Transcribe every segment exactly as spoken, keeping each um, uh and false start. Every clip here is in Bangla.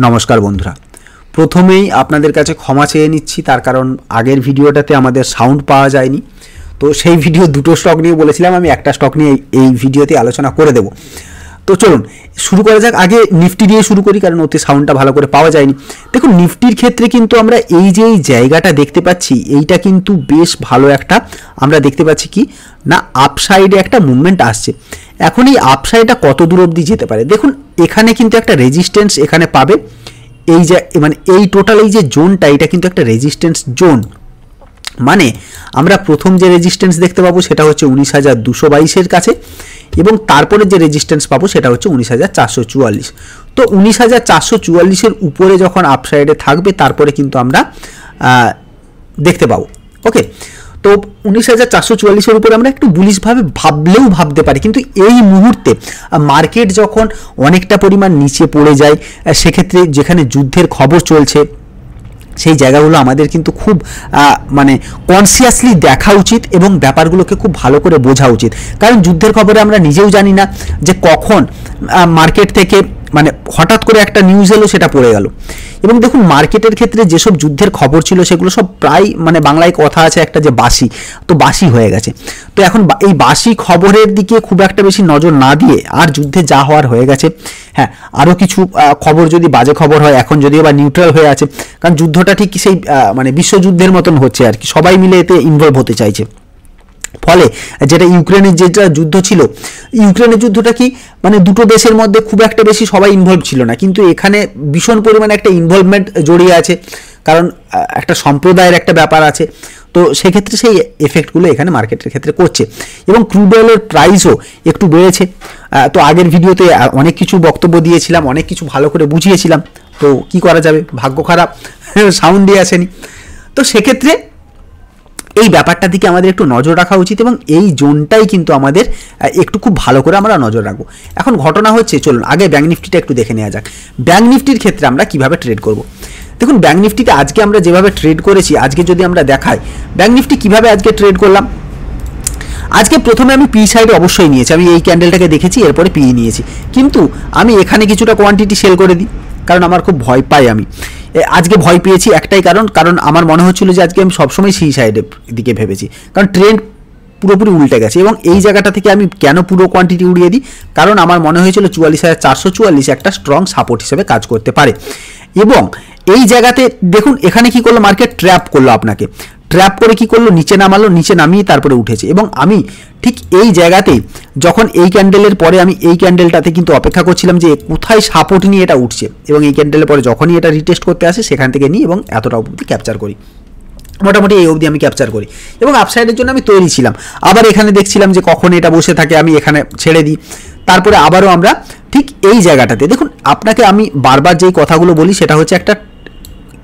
नमस्कार बंधुरा प्रथमेই आपनादेर काछे क्षमा चेये निच्छि तार कारण आगेर भिडियोटाते आमादेर साउंड पावा जायनि। तो सेई भिडियो दुटो स्टक निये बोलेछिलाम, आमि एकटा स्टक निये एई भिडियोते आलोचना करे देब। तो चलुन शुरू करा जाक। आगे निफ्टी दिये शुरू करी कारण ओते साउंडटा भालो करे पावा जायनि। देखुन निफ्टिर क्षेत्रे किन्तु आमरा एई जे एई जायगाटा देखते पाच्छि एइटा किन्तु बेश भालो एकटा आमरा देखते पाच्छि कि ना आपसाइडे एकटा मुभमेंट आसछे। एखोन एई आपसाइडटा कत दूर अब्दि जेते पारे देखुन एखाने किन्तु एकटा रेजिस्टेंस एखाने पाबे। এই যে মানে এই টোটাল এই যে জোনটা এটা কিন্তু একটা রেজিস্ট্যান্স জোন। মানে আমরা প্রথম যে রেজিস্ট্যান্স দেখতে পাবো সেটা হচ্ছে উনিশ হাজার দুশো বাইশ এর কাছে এবং তারপরে যে রেজিস্ট্যান্স পাবো সেটা হচ্ছে উনিশ হাজার চারশো চুয়াল্লিশ। তো উনিশ হাজার চারশো চুয়াল্লিশ এর উপরে যখন আপসাইডে থাকবে তারপরে কিন্তু আমরা দেখতে পাবো। ওকে, तो उन्नीस हज़ार चारशो चुवाल्लिस ऊपर हमें एक बुलिश भाव भावले भावते परि किन्तु एई मुहूर्ते मार्केट जखन अनेकटा परिमाण नीचे पड़े जाए से क्षेत्र में जेखाने युद्धेर खबर चलछे সেই জায়গাগুলো আমাদের কিন্তু খুব মানে কনসিয়াসলি দেখা উচিত এবং ব্যাপারগুলোকে খুব ভালো করে বোঝা উচিত। কারণ যুদ্ধের খবরে আমরা নিজেও জানি না যে কখন মার্কেট থেকে মানে হঠাৎ করে একটা নিউজ এলো সেটা পড়ে গেল। এবং দেখুন মার্কেটের ক্ষেত্রে যেসব যুদ্ধের খবর ছিল সেগুলো সব প্রায় মানে বাংলায় কথা আছে একটা যে বাসি, তো বাসি হয়ে গেছে। তো এখন এই বাসি খবরের দিকে খুব একটা বেশি নজর না দিয়ে আর যুদ্ধে যা হওয়ার হয়ে গেছে। হ্যাঁ, আরও কিছু খবর যদি বাজে খবর হয় এখন যদিও বা নিউট্রাল হয়ে আছে কারণ যুদ্ধটা ঠিক সেই মানে বিশ্বযুদ্ধের মতন হচ্ছে আর কি, সবাই মিলে এতে ইনভলভ হতে চাইছে। ফলে যেটা ইউক্রেনের যেটা যুদ্ধ ছিল ইউক্রেনের যুদ্ধটা কি মানে দুটো দেশের মধ্যে খুব একটা বেশি সবাই ইনভলভ ছিল না কিন্তু এখানে ভীষণ পরিমাণে একটা ইনভলভমেন্ট জড়িয়ে আছে কারণ একটা সম্প্রদায়ের একটা ব্যাপার আছে। তো সেই ক্ষেত্রে সেই এফেক্টগুলো এখানে মার্কেটের ক্ষেত্রে করছে এবং ক্রুড অয়েলের প্রাইসও একটু বেড়েছে। তো আগের ভিডিওতে অনেক কিছু বক্তব্য দিয়েছিলাম, অনেক কিছু ভালো করে বুঝিয়েছিলাম। তো কি করা যাবে, ভাগ্য খারাপ সাউন্ড দিয়ে আসেনি। তো সেক্ষেত্রে এই ব্যাপারটার দিকে আমাদের একটু নজর রাখা উচিত এবং এই জোনটাই কিন্তু আমাদের একটু খুব ভালো করে আমরা নজর রাখবো। এখন ঘটনা হচ্ছে চলুন আগে ব্যাঙ্ক নিফটিটা একটু দেখে নেওয়া যাক। ব্যাঙ্ক নিফটির ক্ষেত্রে আমরা কিভাবে ট্রেড করব। দেখুন ব্যাঙ্ক নিফটিতে আজকে আমরা যেভাবে ট্রেড করেছি আজকে যদি আমরা দেখাই ব্যাঙ্ক নিফটি কিভাবে আজকে ট্রেড করলাম। আজকে প্রথমে আমি পি সাইড অবশ্যই নিয়েছি, আমি এই ক্যান্ডেলটাকে দেখেছি এরপরে পি নিয়েছি কিন্তু আমি এখানে কিছুটা কোয়ান্টিটি সেল করে দিই কারণ আমার খুব ভয় পাই। আমি আজকে ভয় পেয়েছি একটাই কারণ, কারণ আমার মনে হচ্ছিল যে আজকে আমি সবসময় সেই সাইডের দিকে ভেবেছি কারণ ট্রেন্ড পুরোপুরি উল্টে গেছে। এবং এই জায়গাটা থেকে আমি কেন পুরো কোয়ান্টিটি উড়িয়ে দিই কারণ আমার মনে হয়েছিল চুয়াল্লিশ হাজার চারশো চুয়াল্লিশ একটা স্ট্রং সাপোর্ট হিসেবে কাজ করতে পারে এবং এই জায়গাতে দেখুন এখানে কি করলো মার্কেট ট্র্যাপ করলো, আপনাকে ট্র্যাপ করে কি করলো নিচে নামালো, নিচে নামিয়ে তারপরে উঠেছে। এবং আমি ঠিক এই জায়গাতেই যখন এই ক্যান্ডেলের পরে আমি এই ক্যান্ডেলটাতে কিন্তু অপেক্ষা করছিলাম যে কোথায় সাপোর্ট নিয়ে এটা উঠছে এবং এই ক্যান্ডেলের পরে যখনই এটা রিটেস্ট করতে আসে সেখান থেকে নিই এবং এতটা অবধি ক্যাপচার করি, মোটামুটি এই অবধি আমি ক্যাপচার করি এবং আপসাইডের জন্য আমি তৈরি ছিলাম। আবার এখানে দেখছিলাম যে কখন এটা বসে থাকে আমি এখানে ছেড়ে দিই, তারপরে আবারও আমরা ঠিক এই জায়গাটাতে দেখুন আপনাকে আমি বারবার যেই কথাগুলো বলি সেটা হচ্ছে একটা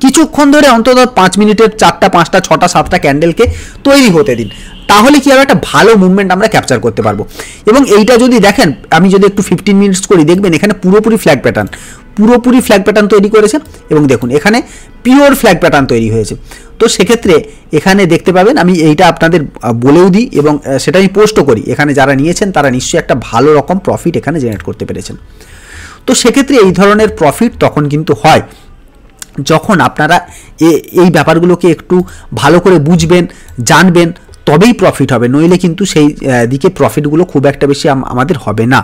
কিছুক্ষণ ধরে অন্তত পাঁচ মিনিটের চারটা পাঁচটা ছটা সাতটা ক্যান্ডেলকে তৈরি হতে দিন, তাহলে কি আর একটা ভালো মুভমেন্ট আমরা ক্যাপচার করতে পারবো। এবং এইটা যদি দেখেন আমি যদি একটু ফিফটিন মিনিটস করি দেখবেন এখানে পুরোপুরি ফ্ল্যাগ প্যাটার্ন পুরোপুরি ফ্ল্যাগ প্যাটার্ন তৈরি করেছে এবং দেখুন এখানে পিওর ফ্ল্যাগ প্যাটার্ন তৈরি হয়েছে। তো সেক্ষেত্রে এখানে দেখতে পাবেন আমি এইটা আপনাদের বলেও দিই এবং সেটা আমি পোস্টও করি, এখানে যারা নিয়েছেন তারা নিশ্চয়ই একটা ভালো রকম প্রফিট এখানে জেনারেট করতে পেরেছেন। তো সেক্ষেত্রে এই ধরনের প্রফিট তখন কিন্তু হয় যখন আপনারা এই ব্যাপারগুলোকে একটু ভালো করে বুঝবেন জানবেন তবেই প্রফিট হবে, নইলে কিন্তু সেই দিকে প্রফিটগুলো খুব একটা বেশি আমাদের হবে না।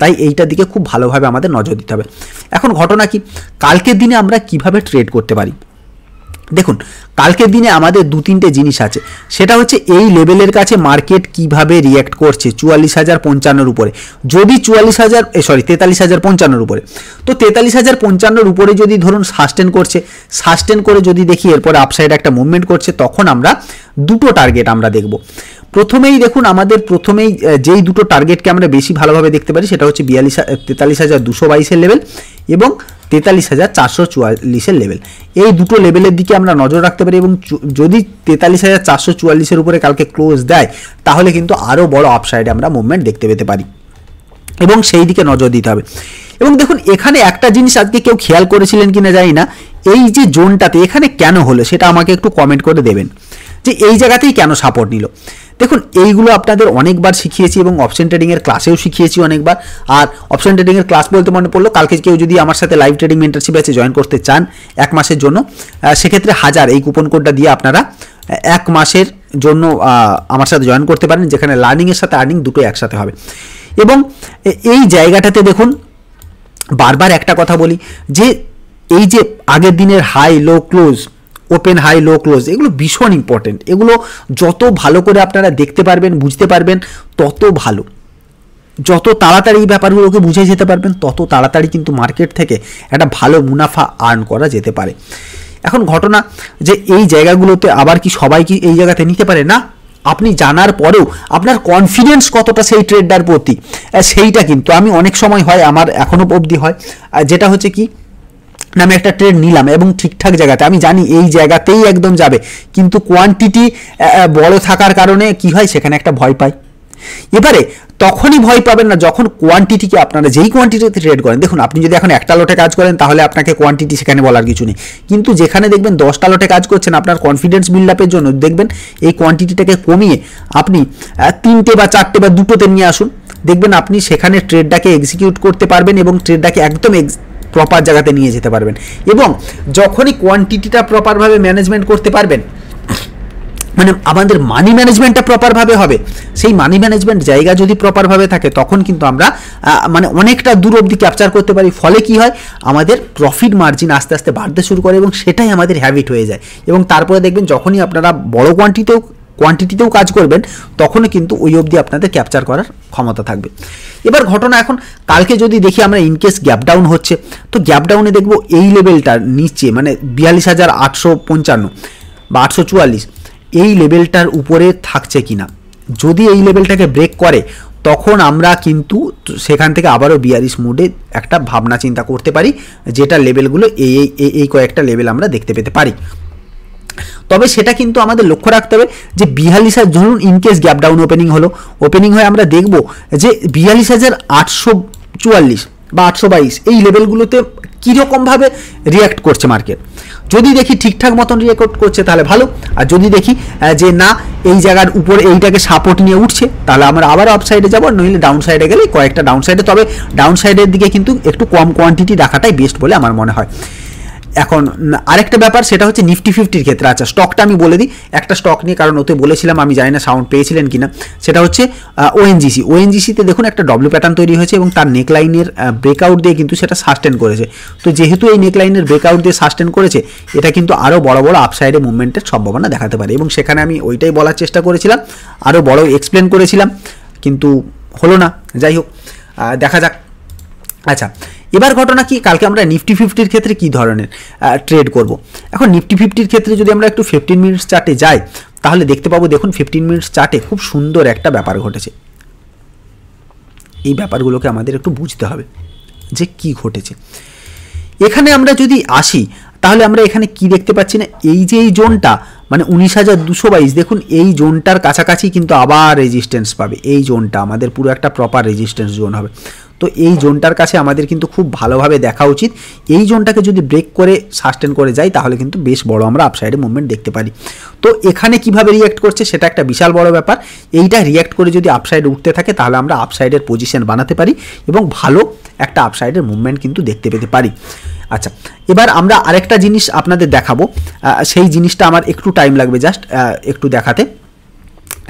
তাই এইটার দিকে খুব ভালোভাবে আমাদের নজর দিতে হবে। এখন ঘটনা কি কালকের দিনে আমরা কিভাবে ট্রেড করতে পারি। দেখুন কালকের দিনে আমাদের দু তিনটে জিনিস আছে, সেটা হচ্ছে এই লেভেলের কাছে মার্কেট কিভাবে রিয়্যাক্ট করছে চুয়াল্লিশ হাজার পঞ্চান্নর উপরে। যদি চুয়াল্লিশ হাজার সরি তেতাল্লিশ হাজার পঞ্চান্নর উপরে, তো তেতাল্লিশ হাজার পঞ্চান্নর উপরে যদি ধরুন সাস্টেন করছে, সাস্টেন করে যদি দেখি এরপরে আপসাইড একটা মুভমেন্ট করছে তখন আমরা দুটো টার্গেট আমরা দেখব। প্রথমেই দেখুন আমাদের প্রথমেই যেই দুটো টার্গেটকে আমরা বেশি ভালোভাবে দেখতে পারি সেটা হচ্ছে বিয়াল্লিশ তেতাল্লিশ হাজার দুশো বাইশের লেভেল এবং তেতাল্লিশ হাজার চারশো চুয়াল্লিশের লেভেল, এই দুটো লেভেলের দিকে আমরা নজর রাখতে পারি। এবং যদি তেতাল্লিশ হাজার চারশো চুয়াল্লিশের উপরে কালকে ক্লোজ দেয় তাহলে কিন্তু আরও বড় আপসাইডে আমরা মুভমেন্ট দেখতে পেতে পারি এবং সেই দিকে নজর দিতে হবে। এবং দেখুন এখানে একটা জিনিস আজকে কেউ খেয়াল করেছিলেন কিনা জানি না, এই যে জোনটাতে এখানে কেন হলো সেটা আমাকে একটু কমেন্ট করে দেবেন যে এই জায়গাতেই কেন সাপোর্ট নিল। দেখুন এইগুলো আপনাদের অনেকবার শিখিয়েছি এবং অপশন ট্রেডিং এর ক্লাসেও শিখিয়েছি অনেকবার। আর অপশন ট্রেডিং এর ক্লাস বলতে মনে পড়লো, কালকে কেউ যদি আমার সাথে লাইভ ট্রেডিং মেন্টরশিপ ব্যাচে জয়েন করতে চান এক মাসের জন্য, সেক্ষেত্রে হাজার এই কুপন কোডটা দিয়ে আপনারা এক মাসের জন্য আমার সাথে জয়েন করতে পারেন, যেখানে লার্নিংয়ের সাথে আর্নিং দুটো একসাথে হবে। এবং এই জায়গাটাতে দেখুন বারবার একটা কথা বলি যে এই যে আগের দিনের high low close, open high low close, এগুলো ভীষণ ইম্পর্টেন্ট। এগুলো যত ভালো করে আপনারা দেখতে পারবেন, বুঝতে পারবেন তত ভালো, যত তাড়াতাড়ি এই ব্যাপারগুলোকে বুঝে যেতে পারবেন তত তাড়াতাড়ি কিন্তু মার্কেট থেকে একটা ভালো মুনাফা আর্ন করা যেতে পারে। এখন ঘটনা যে এই জায়গাগুলোতে আবার কি সবাই কি এই জায়গাতে নিতে পারে? না, আপনি জানার পরেও আপনার কনফিডেন্স কতটা সেই ট্রেডার প্রতি, সেইটা কিন্তু আমি অনেক সময় হয়, আমার এখনও অবধি হয়, যেটা হচ্ছে কি না আমি একটা ট্রেড নিলাম এবং ঠিকঠাক জায়গাতে আমি জানি এই জায়গাতেই একদম যাবে, কিন্তু কোয়ান্টিটি বড় থাকার কারণে কি হয় সেখানে একটা ভয় পাই। এবারে তখনই ভয় পাবেন না যখন কোয়ান্টিটিকে আপনারা যেই কোয়ান্টিটিতে ট্রেড করেন, দেখুন আপনি যদি এখন একটা লটে কাজ করেন তাহলে আপনাকে কোয়ান্টিটি সেখানে বলার কিছু নেই, কিন্তু যেখানে দেখবেন দশটা লটে কাজ করছেন আপনার কনফিডেন্স বিল্ড আপের জন্য দেখবেন এই কোয়ান্টিটিটাকে কমিয়ে আপনি তিনটে বা চারটে বা দুটোতে নিয়ে আসুন, দেখবেন আপনি সেখানে ট্রেডটাকে এক্সিকিউট করতে পারবেন এবং ট্রেডটাকে একদম প্রপার জায়গাতে নিয়ে যেতে পারবেন। এবং যখনই কোয়ান্টিটিটা প্রপারভাবে ম্যানেজমেন্ট করতে পারবেন, মানে আমাদের মানি ম্যানেজমেন্টটা প্রপারভাবে হবে, সেই মানি ম্যানেজমেন্ট জায়গা যদি প্রপারভাবে থাকে তখন কিন্তু আমরা মানে অনেকটা দূর অবধি ক্যাপচার করতে পারি। ফলে কি হয় আমাদের প্রফিট মার্জিন আস্তে আস্তে বাড়তে শুরু করে এবং সেটাই আমাদের হ্যাবিট হয়ে যায়। এবং তারপরে দেখবেন যখনই আপনারা বড় কোয়ান্টিটিতেও কোয়ান্টিটিতেও কাজ করবেন তখনও কিন্তু ওই অবধি আপনাদের ক্যাপচার করার ক্ষমতা থাকবে। এবার ঘটনা এখন কালকে যদি দেখি আমরা ইনকেস গ্যাপডাউন হচ্ছে, তো গ্যাপডাউনে দেখব এই লেভেলটার নিচে মানে বিয়াল্লিশ হাজার আটশো পঞ্চান্ন বা আটশো চুয়াল্লিশ এই লেভেলটার উপরে থাকছে কিনা। যদি এই লেভেলটাকে ব্রেক করে তখন আমরা কিন্তু সেখান থেকে আবারও বিয়ারিশ মুডে একটা ভাবনা চিন্তা করতে পারি, যেটা লেভেলগুলো এই এই এই কয়েকটা লেভেল আমরা দেখতে পেতে পারি। তবে সেটা কিন্তু আমাদের লক্ষ্য রাখতে হবে যে বিয়াল্লিশ হাজার, ধরুন ইনকেস গ্যাপডাউন ওপেনিং হলো, ওপেনিং হয়ে আমরা দেখব যে বিয়াল্লিশ হাজার আটশো চুয়াল্লিশ বা আটশো বাইশ এই লেভেলগুলোতে কীরকমভাবে রিয়াক্ট করছে মার্কেট। যদি দেখি ঠিকঠাক মতন রিয়াক্ট করছে তাহলে ভালো, আর যদি দেখি যে না এই জায়গার উপরে এইটাকে সাপোর্ট নিয়ে উঠছে তাহলে আমরা আবার আপসাইডে যাব, নইলে ডাউন সাইডে গেলে কয়েকটা ডাউন সাইডে, তবে ডাউন সাইডের দিকে কিন্তু একটু কম কোয়ান্টিটি রাখাটাই বেস্ট বলে আমার মনে হয়। এখন আরেকটা ব্যাপার সেটা হচ্ছে নিফটি ফিফটির ক্ষেত্রে, আচ্ছা স্টকটা আমি বলে দিই একটা স্টক নিয়ে, কারণ ওতে বলেছিলাম, আমি জানি না সাউন্ড পেয়েছিলেন কিনা, সেটা হচ্ছে ওএনজিসি। ওএনজিসিতে দেখুন একটা ডব্লিউ প্যাটার্ন তৈরি হয়েছে এবং তার নেকলাইনের ব্রেকআউট দিয়ে কিন্তু সেটা সাস্টেন করেছে। তো যেহেতু এই নেকলাইনের ব্রেকআউট দিয়ে সাস্টেন করেছে, এটা কিন্তু আরও বড় বড় আপসাইডে মুভমেন্টের সম্ভাবনা দেখাতে পারে এবং সেখানে আমি ওইটাই বলার চেষ্টা করেছিলাম, আরও বড় এক্সপ্লেন করেছিলাম, কিন্তু হলো না, যাই হোক দেখা যাক। আচ্ছা এবার ঘটনা কি কালকে আমরা নিফটি ফিফটির ক্ষেত্রে কি ধরনের ট্রেড করব। এখন নিফটি ফিফটির ক্ষেত্রে যদি আমরা একটু ফিফটিন মিনিটস চার্টে যাই তাহলে দেখতে পাবো, দেখুন ফিফটিন মিনিটস চার্টে খুব সুন্দর একটা ব্যাপার ঘটেছে। এই ব্যাপারগুলোকে আমাদের একটু বুঝতে হবে যে কি ঘটেছে। এখানে আমরা যদি আসি তাহলে আমরা এখানে কি দেখতে পাচ্ছি না, এই যে এই জোনটা মানে উনিশ হাজার দুশো বাইশ, দেখুন এই জোনটার কাছাকাছি কিন্তু আবার রেজিস্ট্যান্স পাবে। এই জোনটা আমাদের পুরো একটা প্রপার রেজিস্ট্যান্স জোন হবে। তো এই জোনটার কাছে আমাদের কিন্তু খুব ভালোভাবে দেখা উচিত। এই জোনটাকে যদি ব্রেক করে সাস্টেন করে যায় তাহলে কিন্তু বেশ বড় আমরা আপসাইডে মুভমেন্ট দেখতে পারি। তো এখানে কিভাবে রিয়াক্ট করছে সেটা একটা বিশাল বড় ব্যাপার। এইটা রিয়াক্ট করে যদি আপসাইড উঠতে থাকে তাহলে আমরা আপসাইডের পজিশন বানাতে পারি এবং ভালো একটা আপসাইডের মুভমেন্ট কিন্তু দেখতে পেতে পারি। আচ্ছা এবার আমরা আরেকটা জিনিস আপনাদের দেখাবো, সেই জিনিসটা আমার একটু টাইম লাগবে জাস্ট একটু দেখাতে,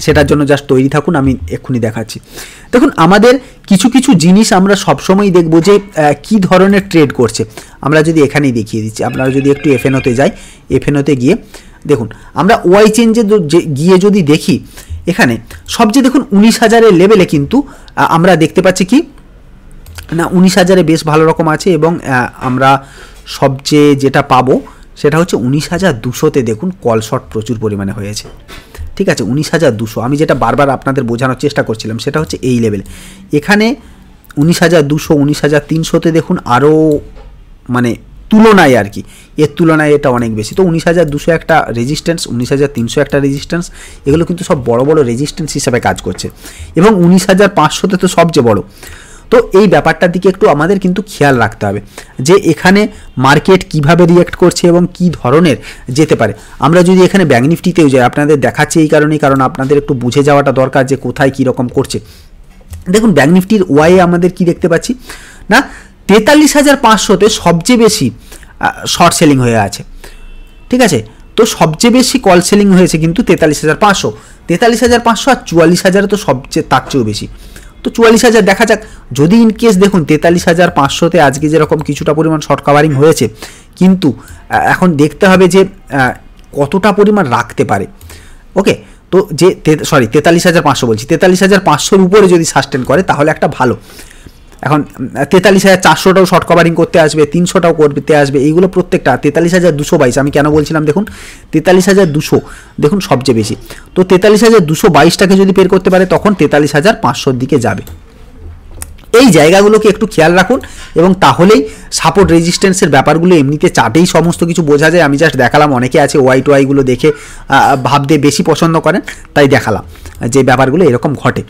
সেটার জন্য জাস্ট তৈরি থাকুন, আমি এক্ষুনি দেখাচ্ছি। দেখুন আমাদের কিছু কিছু জিনিস আমরা সবসময়ই দেখব যে কি ধরনের ট্রেড করছে। আমরা যদি এখানেই দেখিয়ে দিচ্ছি, আপনারা যদি একটু এফএনওতে যাই, এফএনওতে গিয়ে দেখুন আমরা ওয়াই চেঞ্জে গিয়ে যদি দেখি এখানে সবচেয়ে দেখুন উনিশ হাজারের লেভেলে কিন্তু আমরা দেখতে পাচ্ছি কি না উনিশ হাজারে বেশ ভালো রকম আছে এবং আমরা সবচেয়ে যেটা পাবো সেটা হচ্ছে উনিশ হাজার দুশোতে দেখুন কল শর্ট প্রচুর পরিমাণে হয়েছে। ঠিক আছে উনিশ হাজার দুশো, আমি যেটা বারবার আপনাদের বোঝানোর চেষ্টা করছিলাম সেটা হচ্ছে এই লেভেলে, এখানে উনিশ হাজার দুশো উনিশ হাজার তিনশোতে দেখুন আরও মানে তুলনায় আর কি, এর তুলনায় এটা অনেক বেশি। তো উনিশ হাজার দুশো একটা রেজিস্ট্যান্স, উনিশ হাজার তিনশো একটা রেজিস্ট্যান্স, এগুলো কিন্তু সব বড় বড় রেজিস্ট্যান্স হিসাবে কাজ করছে এবং উনিশ হাজার পাঁচশোতে তো সবচেয়ে বড়। तो এই ব্যাপারটার দিকে একটু আমাদের কিন্তু খেয়াল রাখতে হবে যে এখানে মার্কেট কিভাবে রিঅ্যাক্ট করছে এবং কি ধরনের যেতে পারে। আমরা যদি এখানে ব্যাংক নিফটিতেও যাই, আপনাদের দেখাচ্ছি এই কারণেই, কারণ আপনাদের একটু বুঝে যাওয়াটা দরকার যে কোথায় কী রকম করছে। দেখুন ব্যাংক নিফটির ওয়াইয়ে আমাদের কি দেখতে পাচ্ছি না, তেতাল্লিশ হাজার পাঁচশোতে সবচেয়ে বেশি শর্ট সেলিং হয়ে আছে, ঠিক আছে। তো সবচেয়ে বেশি কল সেলিং হয়েছে কিন্তু তেতাল্লিশ হাজার পাঁচশো, তেতাল্লিশ হাজার পাঁচশো আর চুয়াল্লিশ হাজারে তো সবচেয়ে তার চেয়েও বেশি। তো চুয়াল্লিশ হাজার দেখা যাক, যদি ইনকেস দেখুন তেতাল্লিশ হাজার পাঁচশোতে আজকে যেরকম কিছুটা পরিমাণ শর্ট কাভারিং হয়েছে, কিন্তু এখন দেখতে হবে যে কতটা পরিমাণ রাখতে পারে। ওকে, তো যে সরি তেতাল্লিশ হাজার পাঁচশো বলছি, তেতাল্লিশ হাজার পাঁচশোর উপরে যদি সাস্টেন করে তাহলে একটা ভালো। এখন তেতাল্লিশ হাজার চারশোটাও শর্ট কভারিং করতে আসবে, তিনশোটাও করতে আসবে, এইগুলো প্রত্যেকটা। তেতাল্লিশ হাজার দুশো বাইশ আমি কেন বলছিলাম, দেখুন তেতাল্লিশ হাজার দুশো দেখুন সবচেয়ে বেশি। তো তেতাল্লিশ হাজার দুশো বাইশটাকে যদি বের করতে পারে তখন তেতাল্লিশ হাজার পাঁচশোর দিকে যাবে। এই জায়গাগুলোকে একটু খেয়াল রাখুন এবং তাহলেই সাপোর্ট রেজিস্ট্যান্সের ব্যাপারগুলো এমনিতে চার্টেই সমস্ত কিছু বোঝা যায়। আমি জাস্ট দেখালাম, অনেকে আছে ওয়াই টু ওয়াইগুলো দেখে ভাবতে বেশি পছন্দ করেন, তাই দেখালাম যে ব্যাপারগুলো এরকম ঘটে।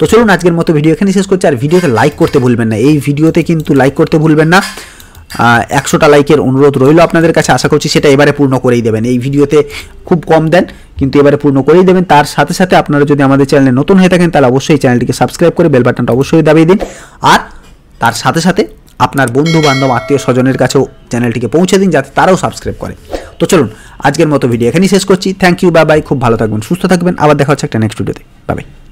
তো চলুন আজকের মতো ভিডিও এখানে শেষ করছি। আর ভিডিওতে লাইক করতে ভুলবেন না, এই ভিডিওতে কিন্তু লাইক করতে ভুলবেন না। একশোটা লাইকের অনুরোধ রইল আপনাদের কাছে, আশা করছি সেটা এবারে পূর্ণ করেই দেবেন। এই ভিডিওতে খুব কম দেন, কিন্তু এবারে পূর্ণ করেই দেবেন। তার সাথে সাথে আপনারা যদি আমাদের চ্যানেলে নতুন হয়ে থাকেন তাহলে অবশ্যই চ্যানেলটিকে সাবস্ক্রাইব করে বেল বাটনটা অবশ্যই দাবিয়ে দিন। আর তার সাথে সাথে আপনার বন্ধু বান্ধব আত্মীয় স্বজনের কাছেও চ্যানেলটিকে পৌঁছে দিন যাতে তারাও সাবস্ক্রাইব করে। তো চলুন আজকের মতো ভিডিও এখানেই শেষ করছি। Thank you, bye bye. খুব ভালো থাকবেন, সুস্থ থাকবেন। আবার দেখা হচ্ছে একটা নেক্সট ভিডিওতে। Bye by.